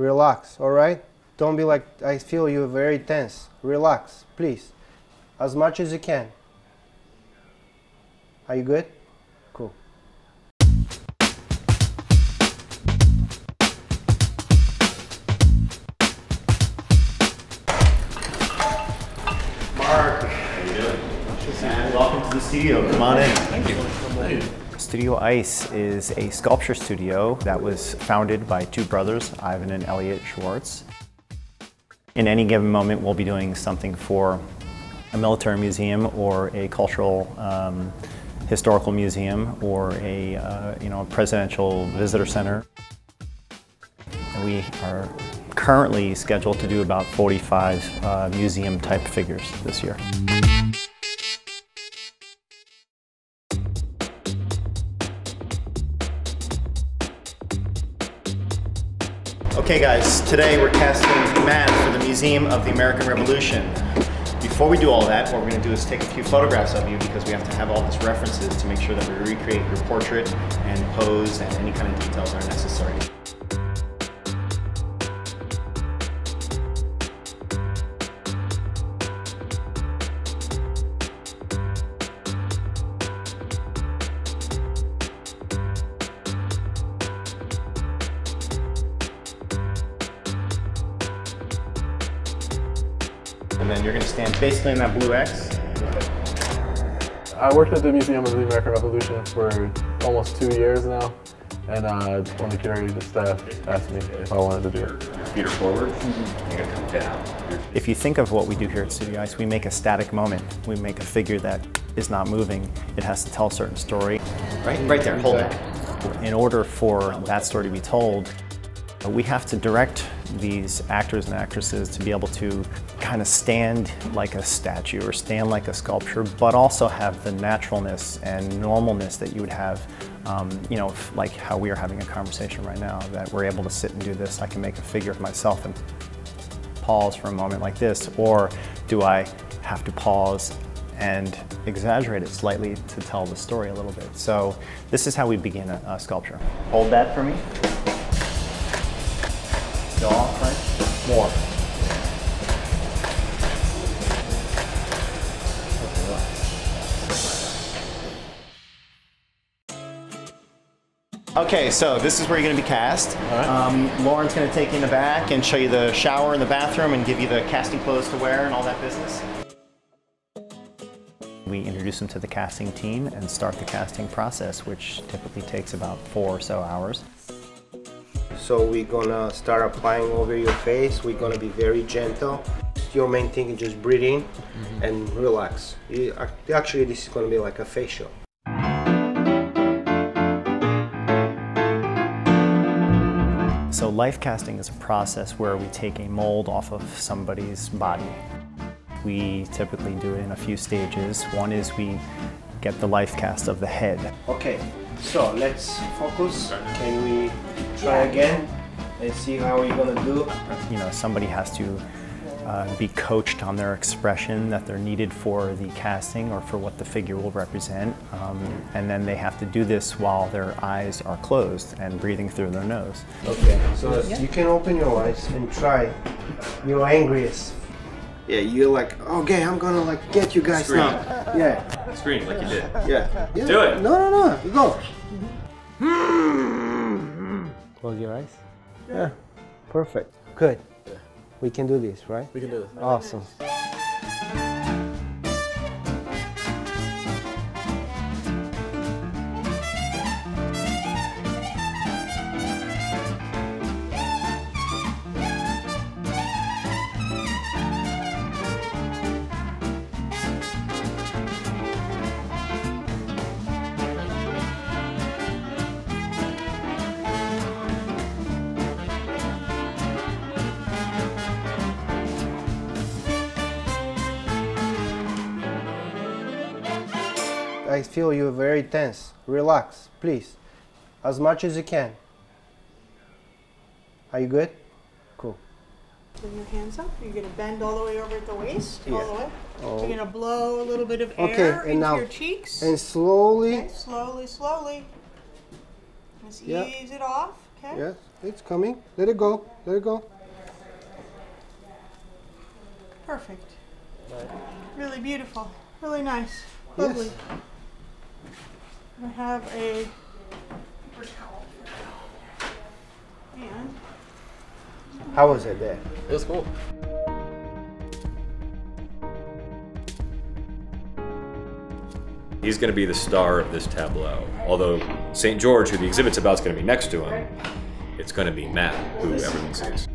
Relax, all right? Don't be like, I feel you're very tense. Relax, please. As much as you can. Are you good? Cool. Mark, how you doing? And welcome to the studio. Come on in. Thank you. Thank you. StudioEIS is a sculpture studio that was founded by two brothers, Ivan and Elliot Schwartz. In any given moment, we'll be doing something for a military museum or a cultural historical museum or a a presidential visitor center. We are currently scheduled to do about 45 museum-type figures this year. Okay guys, today we're casting man for the Museum of the American Revolution. Before we do all that, what we're going to do is take a few photographs of you because we have to have all these references to make sure that we recreate your portrait and pose and any kind of details that are necessary. And then you're going to stand basically in that blue X. I worked at the Museum of the American Revolution for almost 2 years now, and when the curator of staff asked me if I wanted to do it. Your feet are forward, you're going to come down. If you think of what we do here at StudioEIS, we make a static moment. We make a figure that is not moving. It has to tell a certain story. Right there, hold that. In order for that story to be told, we have to direct these actors and actresses to be able to kind of stand like a statue or stand like a sculpture, but also have the naturalness and normalness that you would have, like how we are having a conversation right now, that we're able to sit and do this. I can make a figure of myself and pause for a moment like this, or do I have to pause and exaggerate it slightly to tell the story a little bit? So this is how we begin a sculpture. Hold that for me. Dog, right? More. Okay, so this is where you're going to be cast. All right. Lauren's going to take you in the back and show you the shower and the bathroom and give you the casting clothes to wear and all that business. We introduce them to the casting team and start the casting process, which typically takes about 4 or so hours. So we're gonna start applying over your face. We're gonna be very gentle. Your main thing is just breathe in and relax. Actually, this is gonna be like a facial. So life casting is a process where we take a mold off of somebody's body. We typically do it in a few stages. One is we get the life cast of the head. Okay, so let's focus. Can we try again and see how you're gonna do? You know, somebody has to be coached on their expression that they're needed for the casting or for what the figure will represent. And then they have to do this while their eyes are closed and breathing through their nose. Okay, so you can open your eyes and try your angriest. Yeah, you're like, okay, I'm gonna like get you guys now. Yeah. Scream like you did. Yeah. Yeah. Do it. No. Go. Close your eyes? Yeah. Perfect. Good. Yeah. We can do this, right? We can do this. Awesome. I feel you're very tense. Relax, please. As much as you can. Are you good? Cool. Bring your hands up. You're going to bend all the way over at the waist. Yeah. All the way. Oh. So you're going to blow a little bit of air into your cheeks. And slowly. Okay, slowly. Let's ease it off. Okay. Yes, it's coming. Let it go. Let it go. Perfect. Really beautiful. Really nice. Lovely. Yes. I have a paper towel. And how was it there? It was cool. He's going to be the star of this tableau. Although St. George, who the exhibit's about, is going to be next to him, it's going to be Matt, who everyone sees.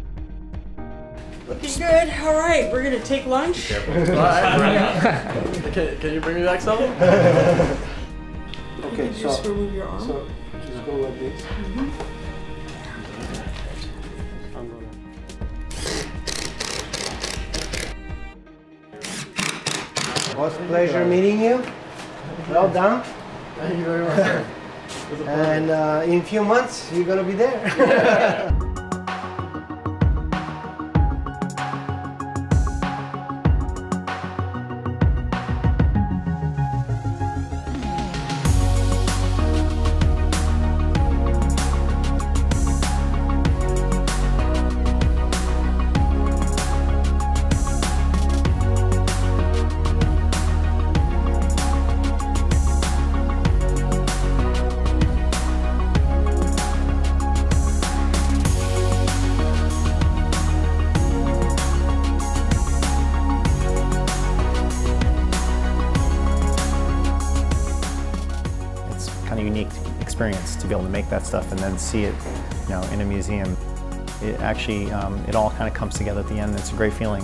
Looking good. All right, we're going to take lunch. Can you bring me back something? Okay, so just remove your arm. So just go like this. Mm-hmm. I'm going. It was a pleasure meeting you. Well done. Thank you very much. And in a few months, you're going to be there. Unique experience to be able to make that stuff and then see it, in a museum. It actually, it all kind of comes together at the end. It's a great feeling.